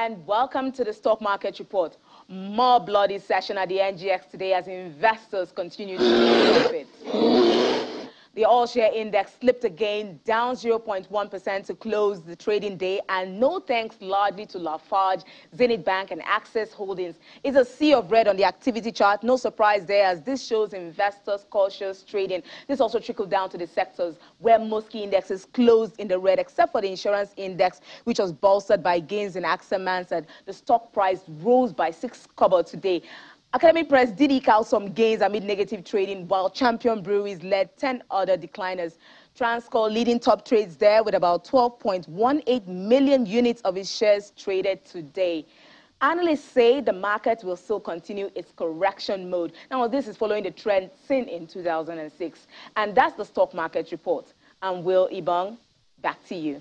and welcome to the Stock Market Report. More bloody session at the NGX today as investors continue to profit. The all-share index slipped again, down 0.1% to close the trading day, and no thanks largely to Lafarge, Zenith Bank, and Access Holdings. It's a sea of red on the activity chart. No surprise there, as this shows investors cautious trading. This also trickled down to the sectors where most key indexes closed in the red, except for the insurance index, which was bolstered by gains in AXA Mansard. The stock price rose by 6 kobo today. Academic Press did eke out some gains amid negative trading, while Champion Breweries led 10 other decliners. Transcorp leading top trades there with about 12.18 million units of its shares traded today. Analysts say the market will still continue its correction mode. Now, this is following the trend seen in 2006. And that's the Stock Market Report. I'm Will Ibang. Back to you.